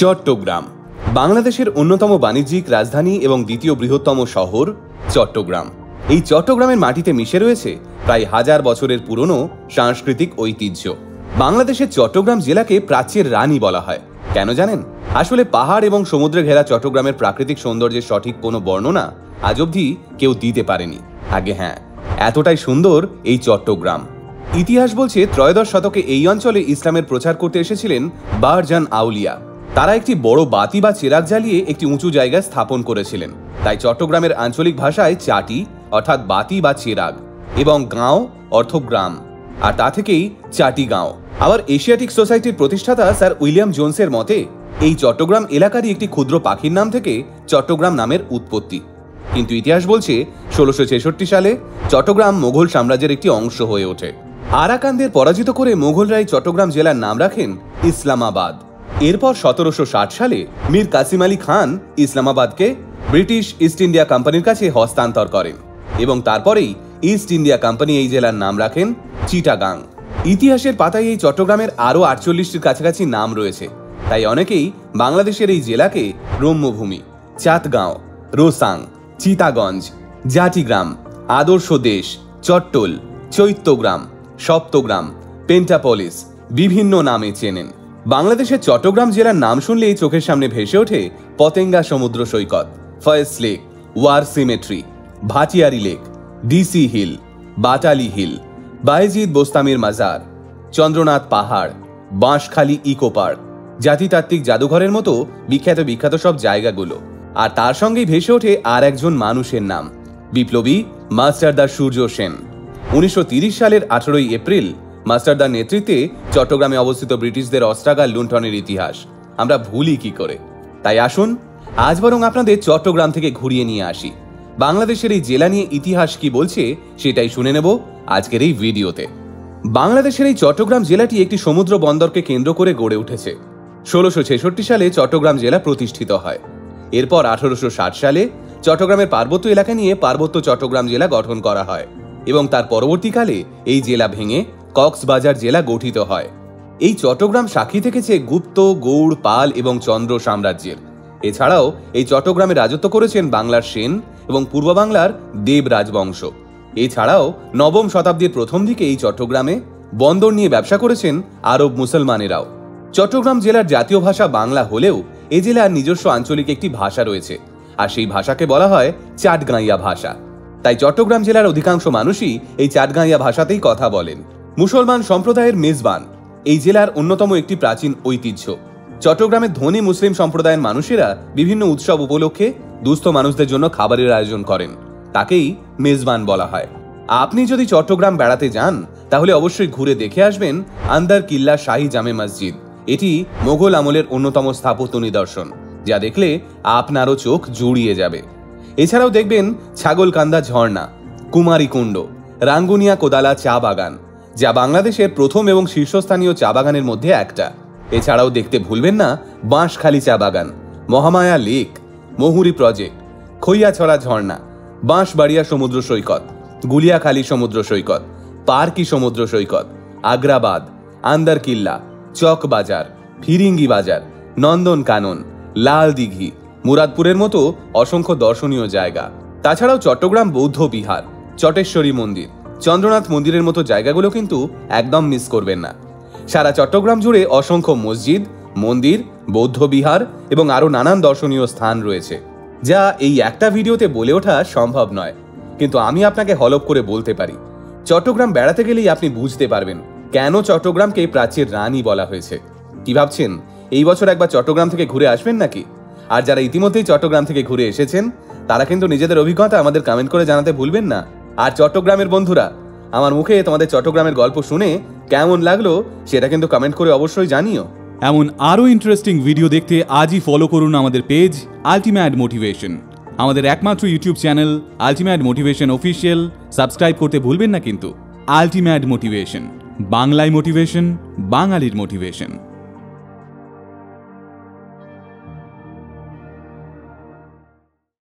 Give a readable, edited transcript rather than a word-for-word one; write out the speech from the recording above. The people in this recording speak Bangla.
চট্টগ্রাম বাংলাদেশের অন্যতম বাণিজ্যিক রাজধানী এবং দ্বিতীয় বৃহত্তম শহর চট্টগ্রাম। এই চট্টগ্রামের মাটিতে মিশে রয়েছে প্রায় হাজার বছরের পুরনো সাংস্কৃতিক ঐতিহ্য। বাংলাদেশের চট্টগ্রাম জেলাকে প্রাচ্যের রানী বলা হয়। কেন জানেন? আসলে পাহাড় এবং সমুদ্রে ঘেরা চট্টগ্রামের প্রাকৃতিক সৌন্দর্যের সঠিক কোনো বর্ণনা আজ অবধি কেউ দিতে পারেনি। আগে হ্যাঁ, এতটাই সুন্দর এই চট্টগ্রাম। ইতিহাস বলছে ত্রয়োদশ শতকে এই অঞ্চলে ইসলামের প্রচার করতে এসেছিলেন বারজান আউলিয়া। তারা একটি বড় বাতি বা চেরাগ জ্বালিয়ে একটি উঁচু জায়গা স্থাপন করেছিলেন। তাই চট্টগ্রামের আঞ্চলিক ভাষায় চাটি অর্থাৎ বাতি বা চেরাগ এবং গাঁও অর্থ গ্রাম, আর তা থেকেই চাটি গাঁও। আবার এশিয়াটিক সোসাইটির প্রতিষ্ঠাতা স্যার উইলিয়াম জোনসের মতে এই চট্টগ্রাম এলাকারই একটি ক্ষুদ্র পাখির নাম থেকে চট্টগ্রাম নামের উৎপত্তি। কিন্তু ইতিহাস বলছে ১৬৬৬ সালে চট্টগ্রাম মোঘল সাম্রাজ্যের একটি অংশ হয়ে ওঠে। আরাকানদের পরাজিত করে মোঘলরাই চট্টগ্রাম জেলার নাম রাখেন ইসলামাবাদ। এরপর ১৭৬০ সালে মীর কাসিম আলী খান ইসলামাবাদকে ব্রিটিশ ইস্ট ইন্ডিয়া কোম্পানির কাছে হস্তান্তর করেন এবং তারপরেই ইস্ট ইন্ডিয়া কোম্পানি এই জেলার নাম রাখেন চিটাগাং। ইতিহাসের পাতায় এই চট্টগ্রামের আরও ৪৮টির কাছাকাছি নাম রয়েছে। তাই অনেকেই বাংলাদেশের এই জেলাকে রম্যভূমি, চাঁদগাঁও, রোসাং, চিতাগঞ্জ, জাতিগ্রাম, আদর্শ দেশ, চট্টল, চৈত্যগ্রাম, সপ্তগ্রাম, পেন্টাপলিস বিভিন্ন নামে চেনেন। বাংলাদেশের চট্টগ্রাম জেলার নাম শুনলেই চোখের সামনে ভেসে ওঠে পতেঙ্গা সমুদ্র সৈকত, Foy's lake, war cemetery, Bhatiari lake, DC hill, Batali hill, Bayazid বোস্তামির মাজার, চন্দ্রনাথ পাহাড়, বাঁশখালী ইকো পার্ক, জাতিতাত্ত্বিক জাদুঘরের মতো বিখ্যাত বিখ্যাত সব জায়গাগুলো। আর তার সঙ্গেই ভেসে ওঠে আর একজন মানুষের নাম, বিপ্লবী মাস্টারদা সূর্য সেন। ১৯৩০ সালের ১৮ই এপ্রিল মাস্টারদার নেতৃত্বে চট্টগ্রামে অবস্থিত ব্রিটিশদের অস্ত্রাগার লুণ্ঠনের ইতিহাস আমরা ভুলি কি করে। তাই আসুন আজ বরং আপনাদের চট্টগ্রাম থেকে ঘুরিয়ে নিয়ে আসি। বাংলাদেশের এই জেলা নিয়ে ইতিহাস কি বলছে সেটাই শুনে নেব আজকের এই ভিডিওতে। বাংলাদেশের এই চট্টগ্রাম জেলাটি একটি সমুদ্র বন্দরকে কেন্দ্র করে গড়ে উঠেছে। ১৬৬৬ সালে চট্টগ্রাম জেলা প্রতিষ্ঠিত হয়। এরপর ১৮৬০ সালে চট্টগ্রামের পার্বত্য এলাকা নিয়ে পার্বত্য চট্টগ্রাম জেলা গঠন করা হয় এবং তার পরবর্তীকালে এই জেলা ভেঙে কক্সবাজার জেলা গঠিত হয়। এই চট্টগ্রাম সাক্ষী থেকেছে গুপ্ত, গৌড়, পাল এবং চন্দ্র সাম্রাজ্যের। এছাড়াও এই চট্টগ্রামে রাজত্ব করেছেন বাংলার সেন এবং পূর্ব বাংলার দেব রাজবংশ। এছাড়াও নবম শতাব্দীর প্রথম দিকে এই চট্টগ্রামে বন্দর নিয়ে ব্যবসা করেছেন আরব মুসলমানেরাও। চট্টগ্রাম জেলার জাতীয় ভাষা বাংলা হলেও এ জেলার নিজস্ব আঞ্চলিক একটি ভাষা রয়েছে, আর সেই ভাষাকে বলা হয় চাটগাঁইয়া ভাষা। তাই চট্টগ্রাম জেলার অধিকাংশ মানুষই এই চাটগাঁইয়া ভাষাতেই কথা বলেন। মুসলমান সম্প্রদায়ের মেজবান এই জেলার অন্যতম একটি প্রাচীন ঐতিহ্য। চট্টগ্রামের ধনী মুসলিম সম্প্রদায়ের মানুষেরা বিভিন্ন উৎসব উপলক্ষে দুস্থ মানুষদের জন্য খাবারের আয়োজন করেন, তাকেই মেজবান বলা হয়। আপনি যদি চট্টগ্রাম বেড়াতে যান তাহলে অবশ্যই ঘুরে দেখে আসবেন আন্দার কিল্লা শাহী জামে মসজিদ। এটি মোঘল আমলের অন্যতম স্থাপত্য নিদর্শন, যা দেখলে আপনারও চোখ জুড়িয়ে যাবে। এছাড়াও দেখবেন ছাগলকান্দা ঝর্ণা, কুমারীকুণ্ড, রাঙ্গুনিয়া কোদালা চা বাগান, যা বাংলাদেশের প্রথম এবং শীর্ষস্থানীয় চা বাগানের মধ্যে একটা। এছাড়াও দেখতে ভুলবেন না বাঁশখালী চা বাগান, মহামায়া লেক, মহুরী প্রজেক্ট, খৈয়াছড়া ঝর্ণা, বাঁশবাড়িয়া সমুদ্র সৈকত, গুলিয়াখালী সমুদ্র সৈকত, পার্কি সমুদ্র সৈকত, আগ্রাবাদ, আন্দার কিল্লা, চক বাজার, ফিরিঙ্গি বাজার, নন্দন কানন, লাল দিঘি, মুরাদপুরের মতো অসংখ্য দর্শনীয় জায়গা। তাছাড়াও চট্টগ্রাম বৌদ্ধ বিহার, চটেশ্বরী মন্দির, চন্দ্রনাথ মন্দিরের মতো জায়গাগুলো কিন্তু একদম মিস করবেন না। সারা চট্টগ্রাম জুড়ে অসংখ্য মসজিদ, মন্দির, বৌদ্ধ বিহার এবং আরও নানান দর্শনীয় স্থান রয়েছে, যা এই একটা ভিডিওতে বলে ওঠা সম্ভব নয়। কিন্তু আমি আপনাকে হলপ করে বলতে পারি, চট্টগ্রাম বেড়াতে গেলেই আপনি বুঝতে পারবেন কেন চট্টগ্রামকে প্রাচ্যের রানী বলা হয়েছে। কি ভাবছেন, এই বছর একবার চট্টগ্রাম থেকে ঘুরে আসবেন নাকি? আর যারা ইতিমধ্যেই চট্টগ্রাম থেকে ঘুরে এসেছেন তারা কিন্তু নিজেদের অভিজ্ঞতা আমাদের কমেন্ট করে জানাতে ভুলবেন না। আর চট্টগ্রামের বন্ধুরা, আমার মুখে তোমাদের চট্টগ্রামের গল্প শুনে কেমন লাগলো সেটা কিন্তু কমেন্ট করে অবশ্যই জানিও। এমন আরও ইন্টারেস্টিং ভিডিও দেখতে আজই ফলো করুন আমাদের পেজ আলটিমেট মোটিভেশন, আমাদের একমাত্র YouTube channel ultimate motivation official. Subscribe করতে ভুলবেন না কিন্তু। আলটিমেট মোটিভেশন, বাংলায় মোটিভেশন, বাঙালির মোটিভেশন।